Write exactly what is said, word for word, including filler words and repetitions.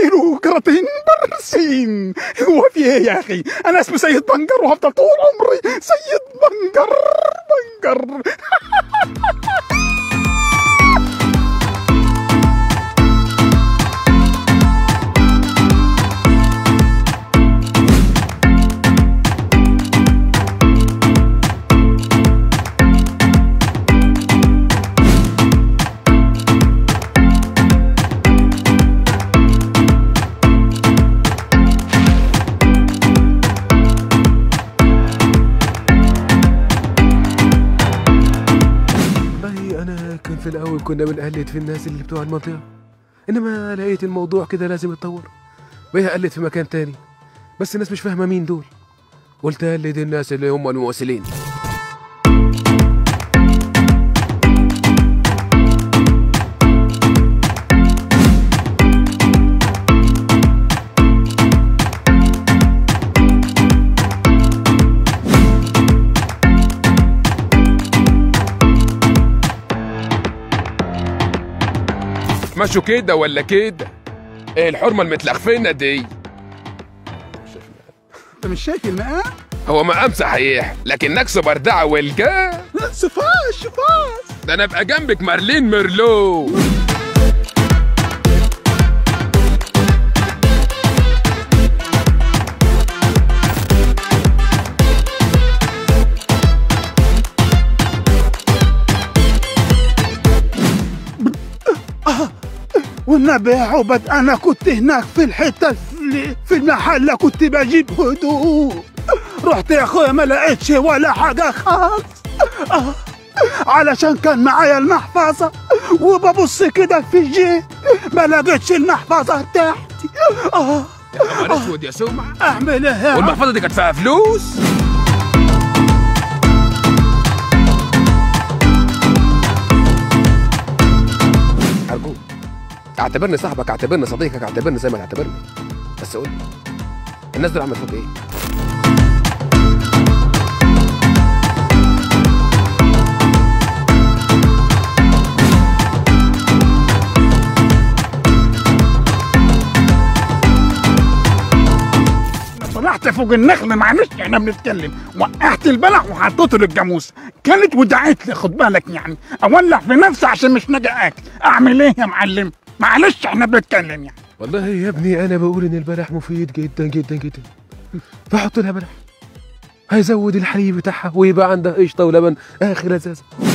اديله كرتين برسين. هو في ايه يا اخي؟ انا اسمي سيد بنجر وهفضل طول عمري سيد بنجر بنجر. في الاول كنا بنقلد في الناس اللي بتوع المنطقه، انما لقيت الموضوع كده لازم يتطور، بقيت اقلد في مكان تاني بس الناس مش فاهمه مين دول، قلت اقلد الناس اللي هم المواصلين. مشوا كده ولا كده؟ ايه الحرمه المتلخفينه دي؟ انت مش شايف المقام؟ هو مقام صحيح لكن ناقصه بردعه والجاه. لا صفاش صفاش، ده انا ابقى جنبك مارلين ميرلو. والنبي عبد انا كنت هناك في الحته في المحله كنت بجيب هدوء، رحت يا اخويا ما لقيتش ولا حاجه خالص، آه. علشان كان معايا المحفظه وببص كده في الجيب ما لقيتش المحفظه بتاعتي. اه يا نهار اسود يا سمع، اعمل ايه؟ والمحفظه دي كانت فيها فلوس؟ ارجوك اعتبرني صاحبك، اعتبرني صديقك، اعتبرني زي ما تعتبرني، بس قول الناس دول عملوا فوق ايه؟ انا طلعت فوق النخله معلش احنا بنتكلم، وقعت البلع وحطيته للجاموس، كانت ودعت لي خد بالك، يعني اولع في نفسي عشان مش ناجي اكل، اعمل ايه يا معلم؟ معلش احنا بنتكلم يعني. والله يا ابني انا بقول ان البلح مفيد جدا جدا جدا، فحط لها بلح هيزود الحليب بتاعها ويبقى عندها قشطه ولبن اخر ازازه.